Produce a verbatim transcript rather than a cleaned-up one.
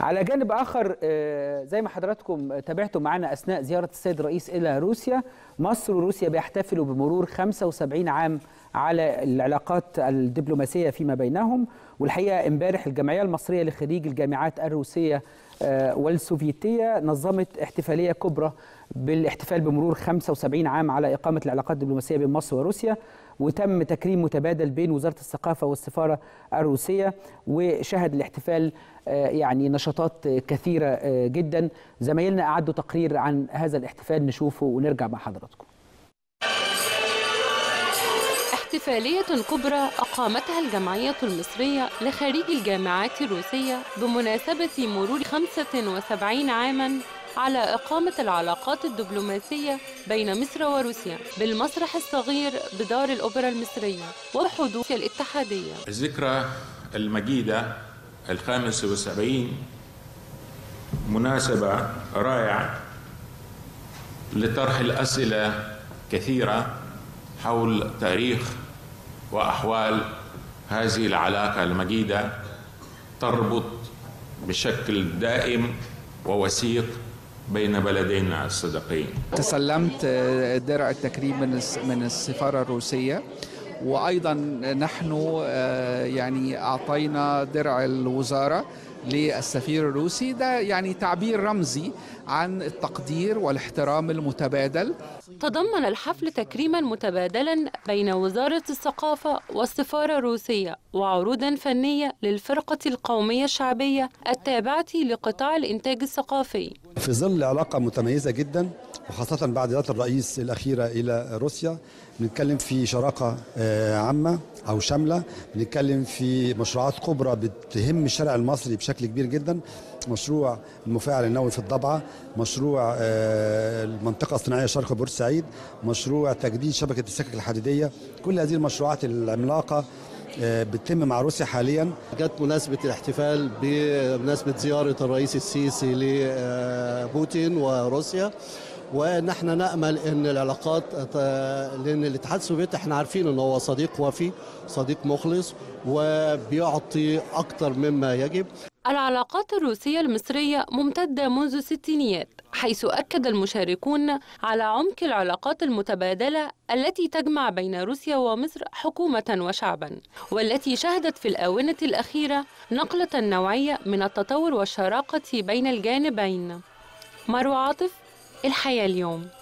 على جانب آخر زي ما حضراتكم تابعتوا معنا أثناء زيارة السيد الرئيس إلى روسيا، مصر وروسيا بيحتفلوا بمرور خمسة وسبعين عام على العلاقات الدبلوماسية فيما بينهم. والحقيقة امبارح الجمعية المصرية لخريج الجامعات الروسية والسوفيتية نظمت احتفالية كبرى بالاحتفال بمرور خمسة وسبعين عام على إقامة العلاقات الدبلوماسية بين مصر وروسيا، وتم تكريم متبادل بين وزارة الثقافة والسفارة الروسية، وشهد الاحتفال يعني نشاطات كثيرة جدا. زمايلنا أعدوا تقرير عن هذا الاحتفال، نشوفه ونرجع مع حضراتكم. احتفالية كبرى أقامتها الجمعية المصرية لخريج الجامعات الروسية بمناسبة مرور خمسة وسبعين عاماً على إقامة العلاقات الدبلوماسية بين مصر وروسيا بالمسرح الصغير بدار الأوبرا المصرية وحدوث الاتحادية. الذكرى المجيدة الخامس والسبعين مناسبة رائعة لطرح الأسئلة كثيرة حول تاريخ وأحوال هذه العلاقة المجيدة، تربط بشكل دائم ووثيق بين بلدينا الصديقين. تسلمت درع التكريم من السفارة الروسية، وأيضا نحن يعني أعطينا درع الوزارة للسفير الروسي. ده يعني تعبير رمزي عن التقدير والاحترام المتبادل. تضمن الحفل تكريما متبادلا بين وزارة الثقافة والسفارة الروسية وعروضا فنية للفرقة القومية الشعبية التابعة لقطاع الإنتاج الثقافي. في ظل علاقة متميزة جدا، وخاصة بعد زيارة الرئيس الأخيرة إلى روسيا، بنتكلم في شراكة عامة أو شاملة، بنتكلم في مشروعات كبرى بتهم الشارع المصري بشكل كبير جدا. مشروع المفاعل النووي في الضبعه، مشروع المنطقه الصناعيه شرق بورسعيد، مشروع تجديد شبكه السكك الحديديه. كل هذه المشروعات العملاقه بتتم مع روسيا حاليا. جت مناسبه الاحتفال بمناسبه زياره الرئيس السيسي لبوتين وروسيا، ونحن نامل ان العلاقات، لان الاتحاد السوفيتي احنا عارفين ان هو صديق وفي، صديق مخلص، وبيعطي اكثر مما يجب. العلاقات الروسية المصرية ممتدة منذ الستينيات، حيث أكد المشاركون على عمق العلاقات المتبادلة التي تجمع بين روسيا ومصر حكومة وشعبا، والتي شهدت في الآونة الأخيرة نقلة نوعية من التطور والشراكة بين الجانبين. مروة عاطف، الحياة اليوم.